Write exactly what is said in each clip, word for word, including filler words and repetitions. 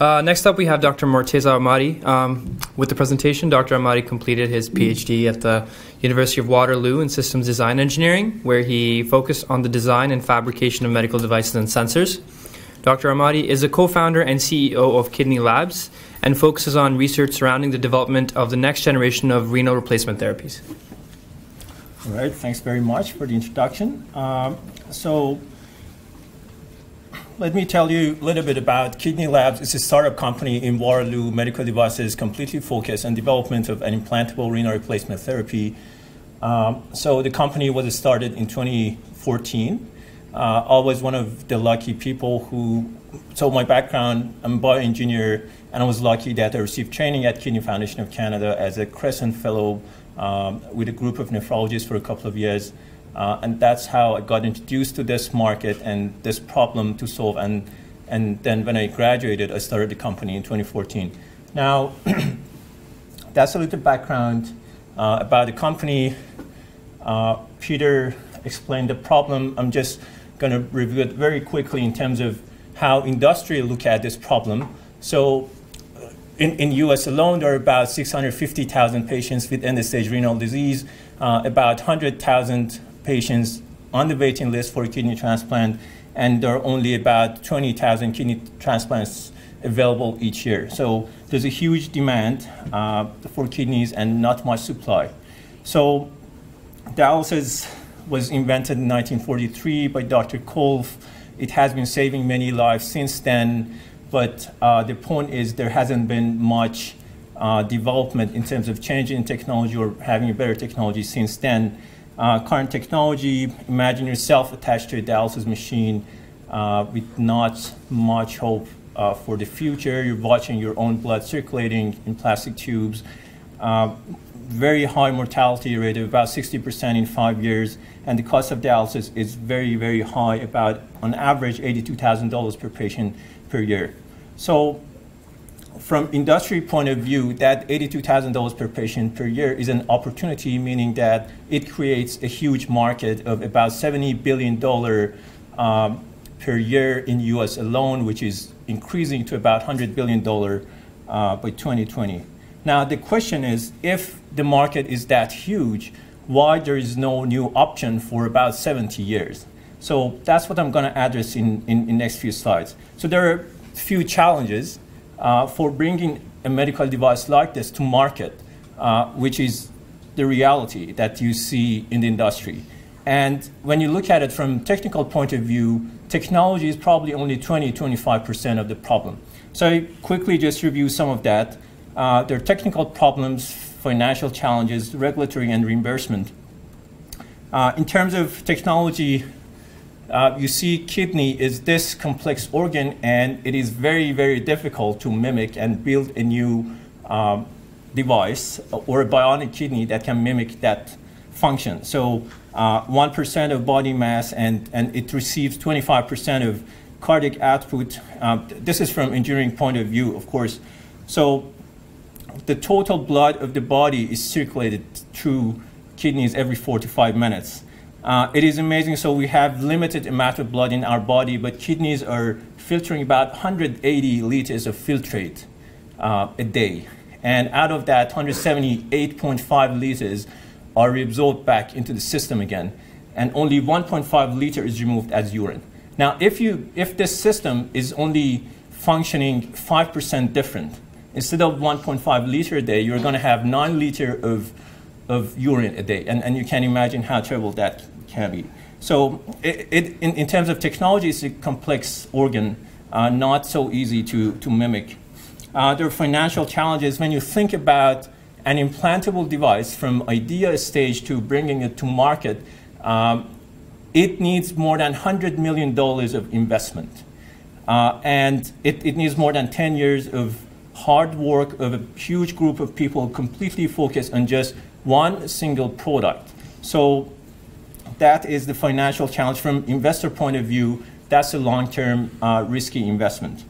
Uh, next up, we have Doctor Morteza Ahmadi. Um, with the presentation, Doctor Ahmadi completed his PhD at the University of Waterloo in Systems Design Engineering, where he focused on the design and fabrication of medical devices and sensors. Doctor Ahmadi is a co-founder and C E O of Qidni Labs and focuses on research surrounding the development of the next generation of renal replacement therapies. All right, thanks very much for the introduction. Um, so. Let me tell you a little bit about Qidni Labs. It's a startup company in Waterloo, medical devices, completely focused on development of an implantable renal replacement therapy. Um, so the company was started in twenty fourteen. Uh, I was one of the lucky people who, so my background, I'm a bioengineer, and I was lucky that I received training at Kidney Foundation of Canada as a Crescent Fellow um, with a group of nephrologists for a couple of years. Uh, and that's how I got introduced to this market and this problem to solve. And, and then when I graduated, I started the company in twenty fourteen. Now, that's a little background uh, about the company. Uh, Peter explained the problem. I'm just going to review it very quickly in terms of how industry look at this problem. So in, in U S alone, there are about six hundred fifty thousand patients with end-stage renal disease, uh, about one hundred thousand patients on the waiting list for a kidney transplant, and there are only about twenty thousand kidney transplants available each year. So there's a huge demand uh, for kidneys and not much supply. So dialysis was invented in nineteen forty-three by Doctor Kolff. It has been saving many lives since then, but uh, the point is there hasn't been much uh, development in terms of changing technology or having a better technology since then. Uh, current technology, imagine yourself attached to a dialysis machine uh, with not much hope uh, for the future. You're watching your own blood circulating in plastic tubes. Uh, very high mortality rate of about sixty percent in five years. And the cost of dialysis is very, very high, about on average eighty-two thousand dollars per patient per year. So from industry point of view, that eighty-two thousand dollars per patient per year is an opportunity, meaning that it creates a huge market of about seventy billion dollars um, per year in U S alone, which is increasing to about one hundred billion dollars uh, by twenty twenty. Now, the question is, if the market is that huge, why there is no new option for about seventy years? So that's what I'm going to address in, in, in next few slides. So there are a few challenges Uh, for bringing a medical device like this to market, uh, which is the reality that you see in the industry. And when you look at it from a technical point of view, technology is probably only twenty, twenty-five percent of the problem. So I quickly just review some of that. Uh, there are technical problems, financial challenges, regulatory and reimbursement. Uh, in terms of technology, Uh, you see kidney is this complex organ, and it is very, very difficult to mimic and build a new um, device or a bionic kidney that can mimic that function. So uh, one percent of body mass, and, and it receives twenty-five percent of cardiac output. Um, this is from engineering point of view, of course. So the total blood of the body is circulated through kidneys every four to five minutes. Uh, it is amazing. So we have limited amount of blood in our body, but kidneys are filtering about one hundred eighty liters of filtrate uh, a day. And out of that, one hundred seventy-eight point five liters are reabsorbed back into the system again. And only one point five liter is removed as urine. Now, if, you, if this system is only functioning five percent different, instead of one point five liter a day, you're going to have nine liter of of urine a day, and, and you can imagine how terrible that can be. So it, it, in, in terms of technology, it's a complex organ, uh, not so easy to, to mimic. Uh, there are financial challenges. When you think about an implantable device from idea stage to bringing it to market, um, it needs more than one hundred million dollars of investment. Uh, and it, it needs more than ten years of hard work of a huge group of people completely focused on just one single product. So that is the financial challenge. From investor point of view, that's a long-term uh, risky investment.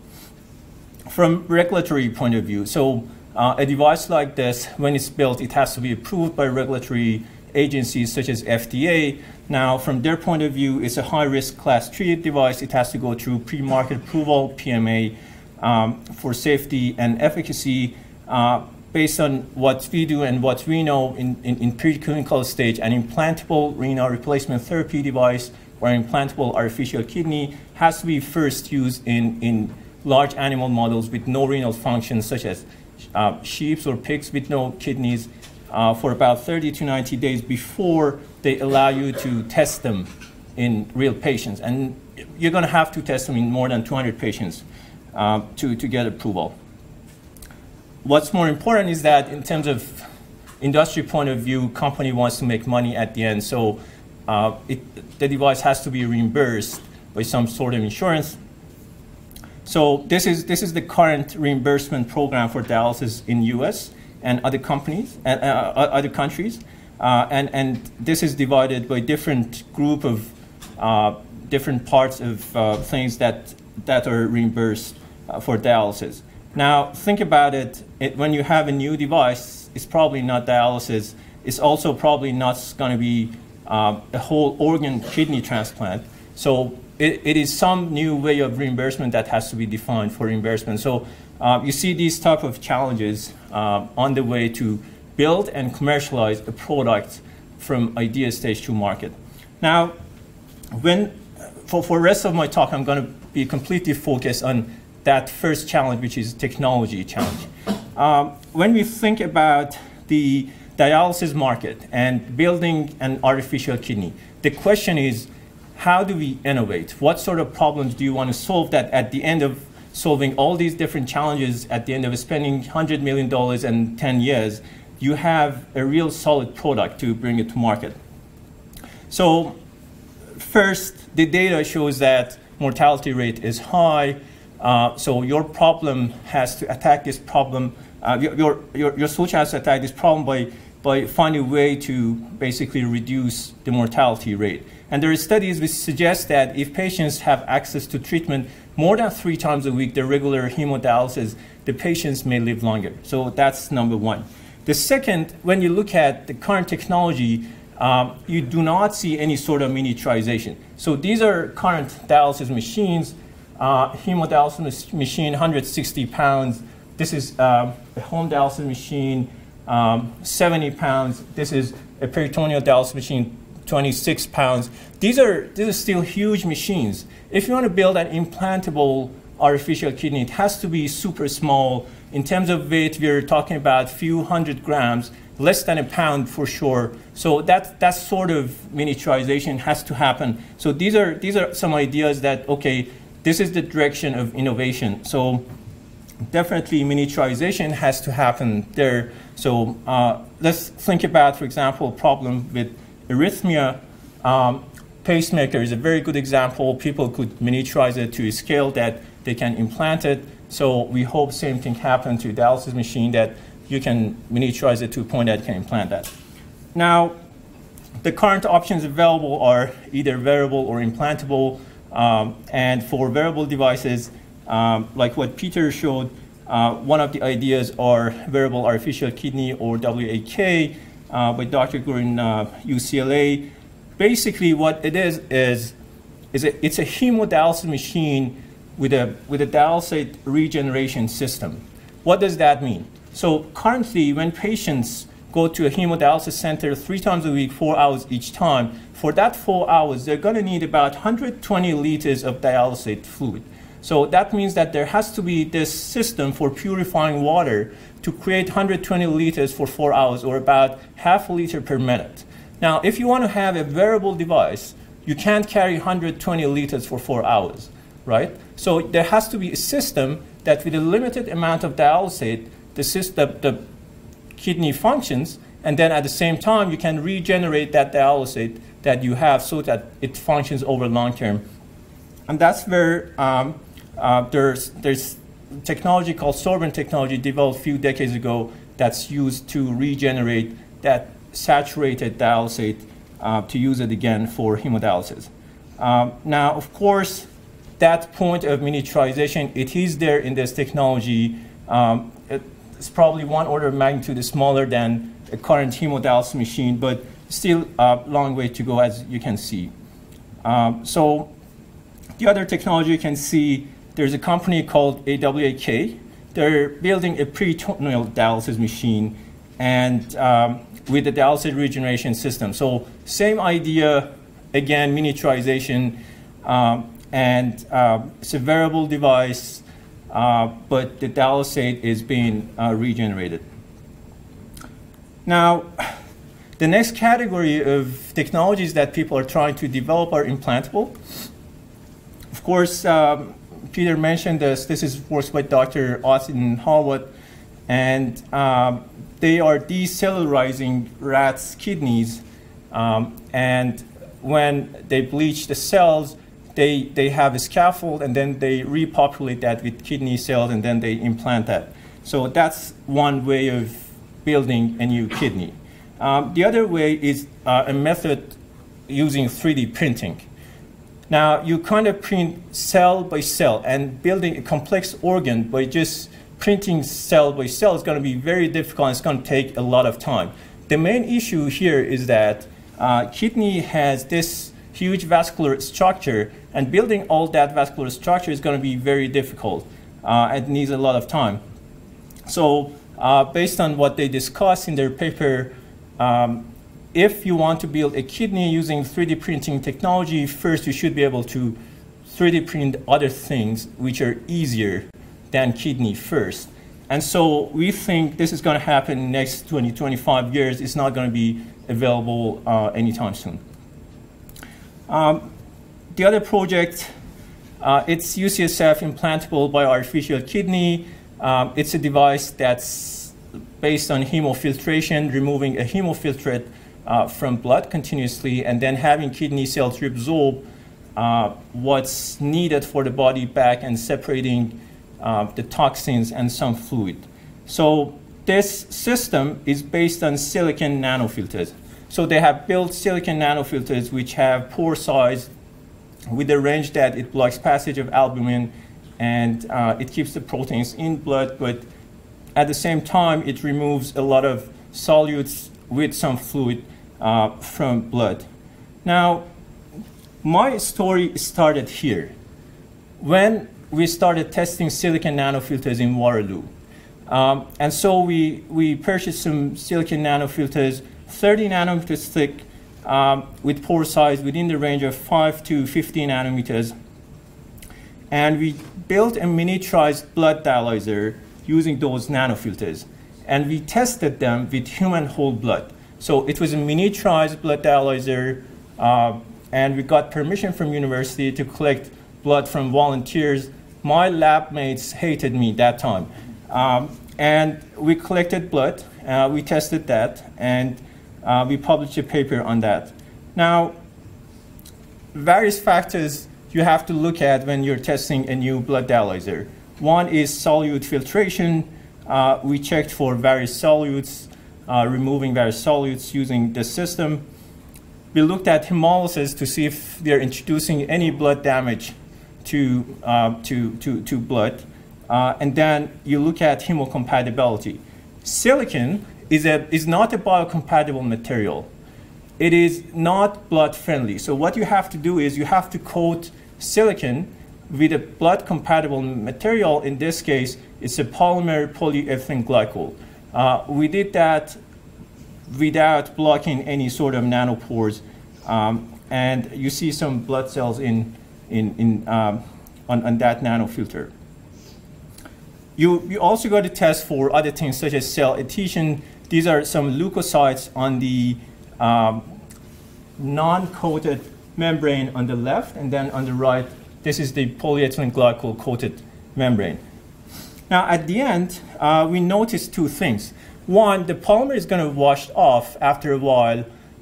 From regulatory point of view, so uh, a device like this, when it's built, it has to be approved by regulatory agencies such as F D A. Now, from their point of view, it's a high-risk class three device. It has to go through pre-market approval, P M A, um, for safety and efficacy uh, based on what we do and what we know in, in, in preclinical stage. An implantable renal replacement therapy device or an implantable artificial kidney has to be first used in, in large animal models with no renal function, such as uh, sheep or pigs with no kidneys, uh, for about thirty to ninety days before they allow you to test them in real patients. And you're going to have to test them in more than two hundred patients uh, to, to get approval. What's more important is that in terms of industry point of view, company wants to make money at the end. So uh, it, the device has to be reimbursed by some sort of insurance. So this is, this is the current reimbursement program for dialysis in U S and other companies and uh, other countries. Uh, and, and this is divided by different group of uh, different parts of uh, things that, that are reimbursed uh, for dialysis. Now, think about it. it, when you have a new device, it's probably not dialysis. It's also probably not going to be uh, a whole organ kidney transplant. So it, it is some new way of reimbursement that has to be defined for reimbursement. So uh, you see these type of challenges uh, on the way to build and commercialize a product from idea stage to market. Now, When, for, for the rest of my talk, I'm going to be completely focused on that first challenge, which is technology challenge. Um, when we think about the dialysis market and building an artificial kidney, the question is, how do we innovate? What sort of problems do you want to solve that at the end of solving all these different challenges, at the end of spending one hundred million dollars and ten years, you have a real solid product to bring it to market? So, first, the data shows that mortality rate is high, uh, so your problem has to attack this problem. Uh, your, your, your solution has to attack this problem by, by finding a way to basically reduce the mortality rate. And there are studies which suggest that if patients have access to treatment more than three times a week, the regular hemodialysis, the patients may live longer. So that's number one. The second, when you look at the current technology, Um, you do not see any sort of miniaturization. So these are current dialysis machines, uh, hemodialysis machine, one hundred sixty pounds. This is uh, a home dialysis machine, um, seventy pounds. This is a peritoneal dialysis machine, twenty-six pounds. These are, these are still huge machines. If you want to build an implantable artificial kidney, it has to be super small. In terms of weight, we're talking about few hundred grams, less than a pound for sure. So that, that sort of miniaturization has to happen. So these are, these are some ideas that, okay, this is the direction of innovation. So definitely miniaturization has to happen there. So uh, let's think about, for example, problem with arrhythmia. Um, pacemaker is a very good example. People could miniaturize it to a scale that they can implant it. So we hope same thing happens to a dialysis machine, that you can miniaturize it to a point that can implant that. Now, the current options available are either wearable or implantable. Um, and for wearable devices, um, like what Peter showed, uh, one of the ideas are wearable artificial kidney, or W A K, uh, by Doctor Gurin, uh, U C L A. Basically, what it is is, is a, it's a hemodialysis machine with a, with a dialysate regeneration system. What does that mean? So currently, when patients go to a hemodialysis center three times a week, four hours each time, for that four hours, they're going to need about one hundred twenty liters of dialysate fluid. So that means that there has to be this system for purifying water to create one hundred twenty liters for four hours, or about half a liter per minute. Now, if you want to have a wearable device, you can't carry one hundred twenty liters for four hours, right? So there has to be a system that with a limited amount of dialysate, the system, the kidney functions, and then at the same time, you can regenerate that dialysate that you have so that it functions over long term. And that's where um, uh, there's, there's technology called sorbent technology developed a few decades ago that's used to regenerate that saturated dialysate uh, to use it again for hemodialysis. Um, now, of course, that point of miniaturization, it is there in this technology. Um, it, It's probably one order of magnitude smaller than a current hemodialysis machine, but still a long way to go, as you can see. Um, so the other technology you can see There's a company called A W A K. They're building a peritoneal dialysis machine and um, with the dialysis regeneration system. So same idea, again, miniaturization, um, and uh, it's a wearable device, uh, but the dialysate is being uh, regenerated. Now, the next category of technologies that people are trying to develop are implantable. Of course, um, Peter mentioned this. This is worked by Doctor Austin Hallward, and um, they are decellularizing rats' kidneys, um, and when they bleach the cells, they, they have a scaffold, and then they repopulate that with kidney cells, and then they implant that. So that's one way of building a new kidney. Um, the other way is uh, a method using three D printing. Now, you kind of print cell by cell, and building a complex organ by just printing cell by cell is going to be very difficult. It's going to take a lot of time. The main issue here is that uh, kidney has this huge vascular structure, and building all that vascular structure is going to be very difficult. Uh, it needs a lot of time. So uh, based on what they discussed in their paper, um, if you want to build a kidney using three D printing technology, first you should be able to three D print other things which are easier than kidney first. And so we think this is going to happen in the next twenty, twenty-five years. It's not going to be available uh, anytime soon. Um, the other project, uh, it's U C S F implantable bioartificial kidney. Um, it's a device that's based on hemofiltration, removing a hemofiltrate Uh, from blood continuously, and then having kidney cells reabsorb uh, what's needed for the body back and separating uh, the toxins and some fluid. So this system is based on silicon nanofilters. So they have built silicon nanofilters which have pore size with a range that it blocks passage of albumin, and uh, it keeps the proteins in blood, but at the same time it removes a lot of solutes with some fluid Uh, from blood. Now, my story started here when we started testing silicon nanofilters in Waterloo. Um, and so we, we purchased some silicon nanofilters, thirty nanometers thick, um, with pore size within the range of five to fifty nanometers. And we built a miniaturized blood dialyzer using those nanofilters. And we tested them with human whole blood. So it was a miniaturized blood dialyzer, uh, and we got permission from university to collect blood from volunteers. My lab mates hated me that time. Um, and we collected blood, uh, we tested that, and uh, we published a paper on that. Now, various factors you have to look at when you're testing a new blood dialyzer. One is solute filtration. Uh, we checked for various solutes, Uh, removing various solutes using the system. We looked at hemolysis to see if they're introducing any blood damage to, uh, to, to, to blood. Uh, and then you look at hemocompatibility. Silicon is, a, is not a biocompatible material. It is not blood friendly. So what you have to do is you have to coat silicon with a blood compatible material. In this case, it's a polymer polyethylene glycol. Uh, we did that without blocking any sort of nanopores, um, and you see some blood cells in, in, in, um, on, on that nanofilter. You, you also got to test for other things such as cell adhesion. These are some leukocytes on the um, non-coated membrane on the left, and then on the right, this is the polyethylene glycol coated membrane. Now, at the end, uh, we noticed two things. One, the polymer is going to wash off after a while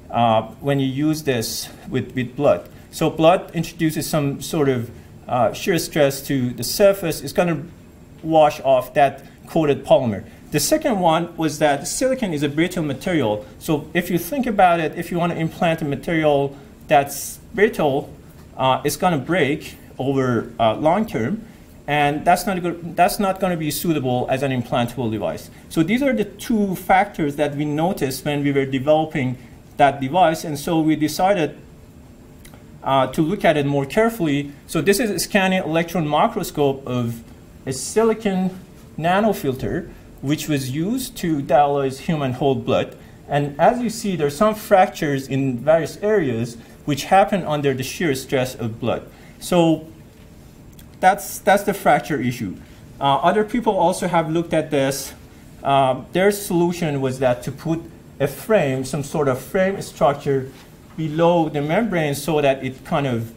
uh, when you use this with, with blood. So blood introduces some sort of uh, shear stress to the surface. It's going to wash off that coated polymer. The second one was that silicon is a brittle material. So if you think about it, if you want to implant a material that's brittle, uh, it's going to break over uh, long term. And that's not, good, that's not going to be suitable as an implantable device. So these are the two factors that we noticed when we were developing that device. And so we decided uh, to look at it more carefully. So this is a scanning electron microscope of a silicon nanofilter, which was used to dialyze human whole blood. And as you see, there are some fractures in various areas which happen under the shear stress of blood. So that's, that's the fracture issue. Uh, other people also have looked at this. Uh, their solution was that to put a frame, some sort of frame structure below the membrane so that it kind of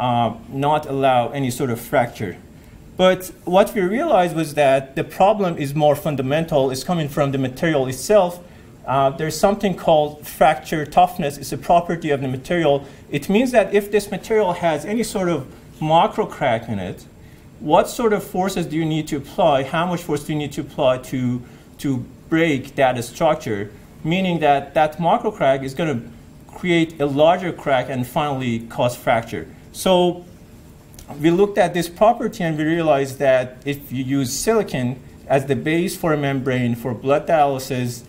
uh, not allow any sort of fracture. But what we realized was that the problem is more fundamental. It's coming from the material itself. Uh, there's something called fracture toughness. It's a property of the material. It means that if this material has any sort of micro crack in it, what sort of forces do you need to apply? How much force do you need to apply to, to break that structure? Meaning that that micro crack is going to create a larger crack and finally cause fracture. So we looked at this property and we realized that if you use silicon as the base for a membrane for blood dialysis,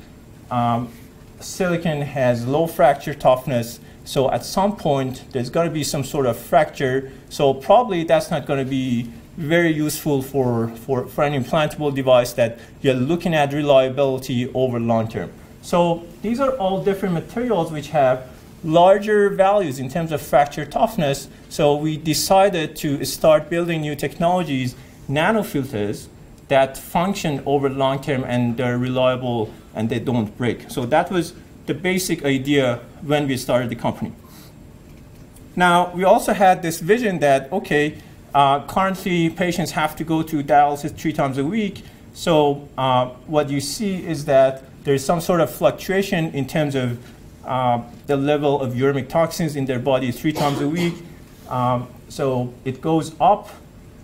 um, silicon has low fracture toughness. So at some point, there's going to be some sort of fracture. So probably that's not going to be very useful for, for, for an implantable device that you're looking at reliability over long term. So these are all different materials which have larger values in terms of fracture toughness. So we decided to start building new technologies, nanofilters, that function over long term and they're reliable and they don't break. So that was the basic idea when we started the company. Now, we also had this vision that, okay, Uh, currently, patients have to go to dialysis three times a week. So uh, what you see is that there's some sort of fluctuation in terms of uh, the level of uremic toxins in their body three times a week. Um, so it goes up,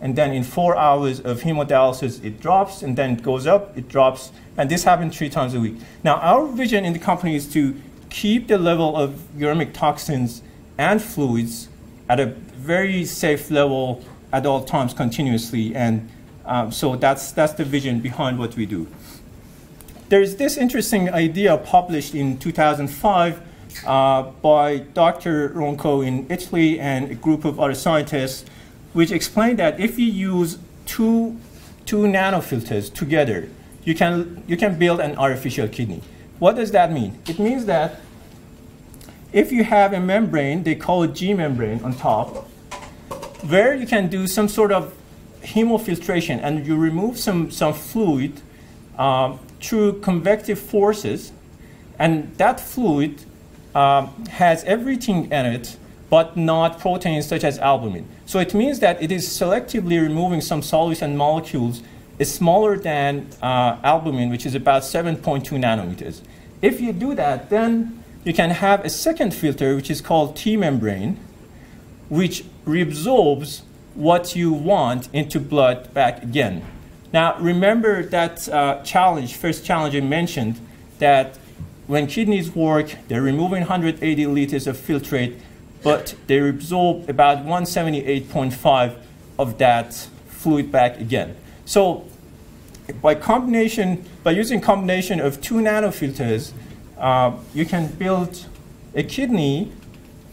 and then in four hours of hemodialysis, it drops, and then it goes up, it drops, and this happens three times a week. Now, our vision in the company is to keep the level of uremic toxins and fluids at a very safe level at all times continuously, and um, so that's, that's the vision behind what we do. There's this interesting idea published in two thousand five uh, by Doctor Ronco in Italy and a group of other scientists, which explained that if you use two, two nanofilters together, you can, you can build an artificial kidney. What does that mean? It means that if you have a membrane, they call it G membrane on top, where you can do some sort of hemofiltration and you remove some, some fluid uh, through convective forces, and that fluid uh, has everything in it but not proteins such as albumin. So it means that it is selectively removing some solutes and molecules is smaller than uh, albumin, which is about seven point two nanometers. If you do that, then you can have a second filter, which is called T membrane, which reabsorbs what you want into blood back again. Now, remember that uh, challenge, first challenge I mentioned, that when kidneys work, they're removing one hundred eighty liters of filtrate, but they absorb about one seventy-eight point five of that fluid back again. So by combination, by using combination of two nanofilters, uh, you can build a kidney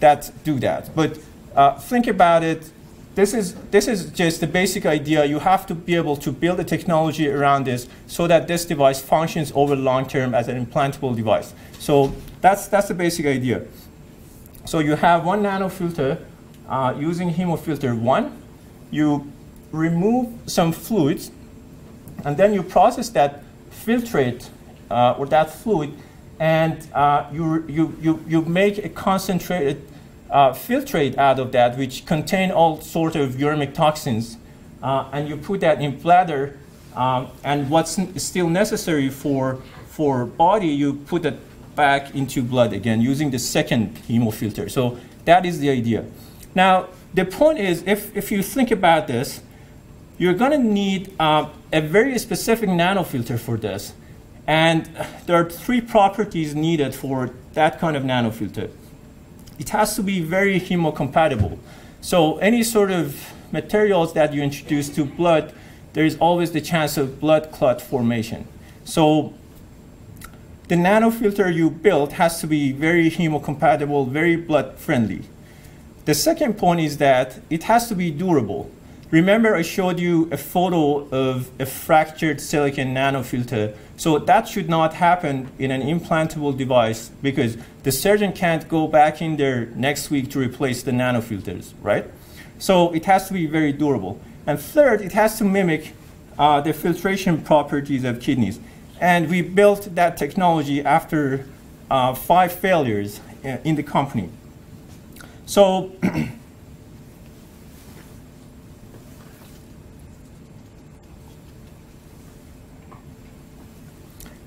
that do that. But Uh, think about it. This is, this is just the basic idea. You have to be able to build a technology around this so that this device functions over long term as an implantable device. So that's, that's the basic idea. So you have one nanofilter uh, using hemofilter one. You remove some fluids, and then you process that filtrate uh, or that fluid, and uh, you, you, you, you make a concentrated Uh, filtrate out of that, which contain all sorts of uremic toxins, uh, and you put that in bladder, um, and what's still necessary for, for body, you put it back into blood again using the second hemofilter. So that is the idea. Now, the point is, if, if you think about this, you're going to need uh, a very specific nanofilter for this, and there are three properties needed for that kind of nanofilter. It has to be very hemocompatible. So any sort of materials that you introduce to blood, there is always the chance of blood clot formation. So the nanofilter you build has to be very hemocompatible, very blood friendly. The second point is that it has to be durable. Remember I showed you a photo of a fractured silicon nanofilter. So that should not happen in an implantable device because the surgeon can't go back in there next week to replace the nanofilters, right? So it has to be very durable. And third, it has to mimic uh, the filtration properties of kidneys. And we built that technology after uh, five failures in the company. So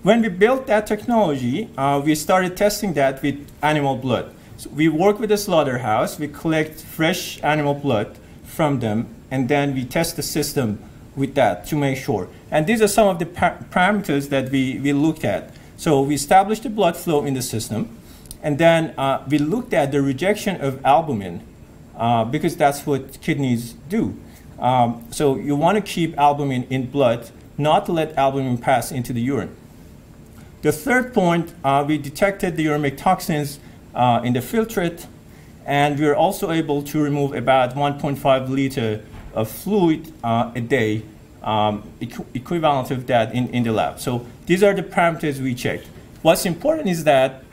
when we built that technology, uh, we started testing that with animal blood. So we work with a slaughterhouse, we collect fresh animal blood from them, and then we test the system with that to make sure. And these are some of the pa parameters that we, we looked at. So we established the blood flow in the system, and then uh, we looked at the rejection of albumin, uh, because that's what kidneys do. Um, so you want to keep albumin in blood, not let albumin pass into the urine. The third point, uh, we detected the uremic toxins uh, in the filtrate, and we were also able to remove about one point five liter of fluid uh, a day, um, equ equivalent of that in, in the lab. So these are the parameters we checked. What's important is that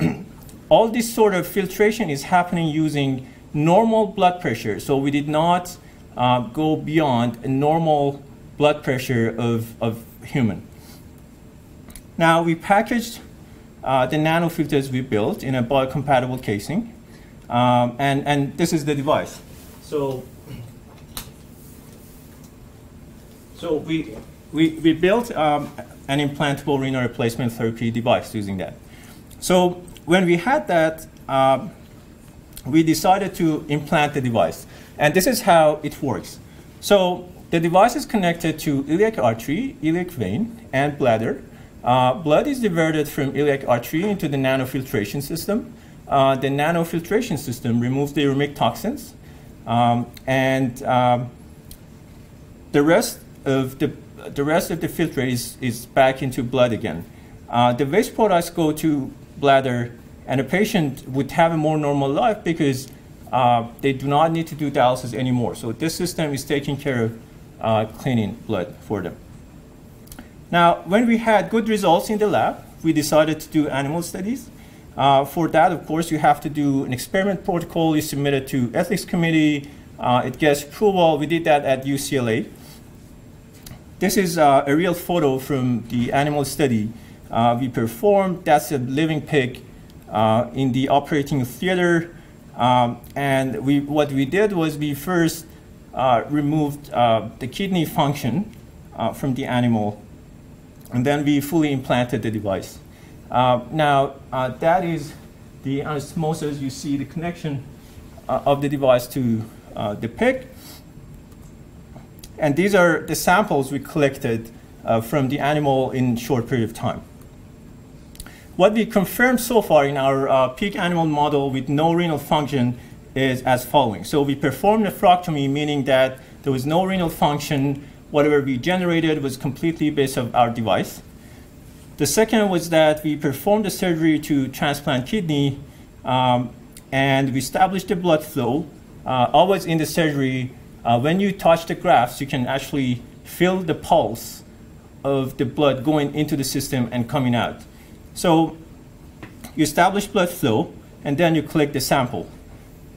all this sort of filtration is happening using normal blood pressure. So we did not uh, go beyond a normal blood pressure of, of human. Now, we packaged uh, the nanofilters we built in a biocompatible casing, um, and, and this is the device. So, so we, we, we built um, an implantable renal replacement therapy device using that. So when we had that, uh, we decided to implant the device. And this is how it works. So the device is connected to iliac artery, iliac vein, and bladder. Uh, blood is diverted from iliac artery into the nanofiltration system. Uh, the nanofiltration system removes the uremic toxins, um, and um, the rest of the the rest of the filtrate is, is back into blood again. Uh, the waste products go to bladder, and a patient would have a more normal life because uh, they do not need to do dialysis anymore. So this system is taking care of uh, cleaning blood for them. Now, when we had good results in the lab, we decided to do animal studies. Uh, for that, of course, you have to do an experiment protocol. You submit it to ethics committee. Uh, it gets approval. We did that at U C L A. This is uh, a real photo from the animal study uh, we performed. That's a living pig uh, in the operating theater. Um, and we, what we did was we first uh, removed uh, the kidney function uh, from the animal. And then we fully implanted the device. Uh, now, uh, that is the osmosis. You see the connection uh, of the device to uh, the pig. And these are the samples we collected uh, from the animal in a short period of time. What we confirmed so far in our uh, pig animal model with no renal function is as following. So we performed a nephrectomy, meaning that there was no renal function. Whatever we generated was completely based on our device. The second was that we performed the surgery to transplant kidney, um, and we established the blood flow. Uh, always in the surgery, uh, when you touch the grafts, you can actually feel the pulse of the blood going into the system and coming out. So you establish blood flow, and then you collect the sample.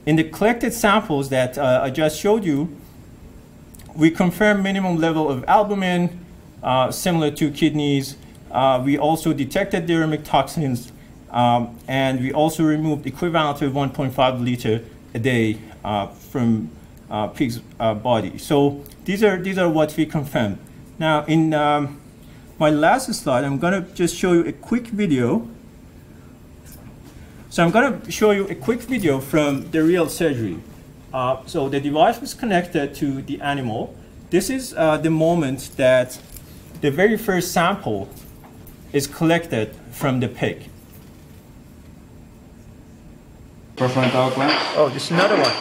In the collected samples that uh, I just showed you, we confirm minimum level of albumin, uh, similar to kidneys. Uh, we also detected the uremic toxins, um, and we also removed equivalent to one point five liter a day uh, from uh, pig's uh, body. So these are, these are what we confirmed. Now, in um, my last slide, I'm going to just show you a quick video. So I'm going to show you a quick video from the real surgery. Uh, so the device was connected to the animal. This is uh, the moment that the very first sample is collected from the pig. Perforant bowel gland. Oh, there's another one.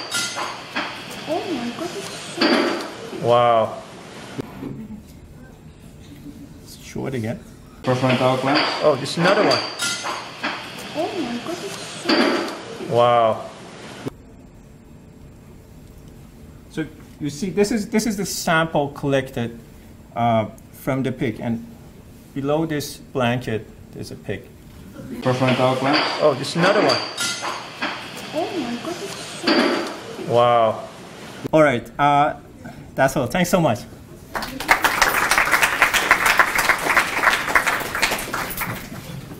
Oh my goodness. Wow. Let's show it again. Perforant bowel gland. Oh, there's another one. Oh my goodness. Wow. So you see, this is, this is the sample collected uh, from the pig, and below this blanket, there's a pig. Prefrontal gland. Oh, there's another one. Oh my goodness. Wow. All right, uh, that's all. Thanks so much.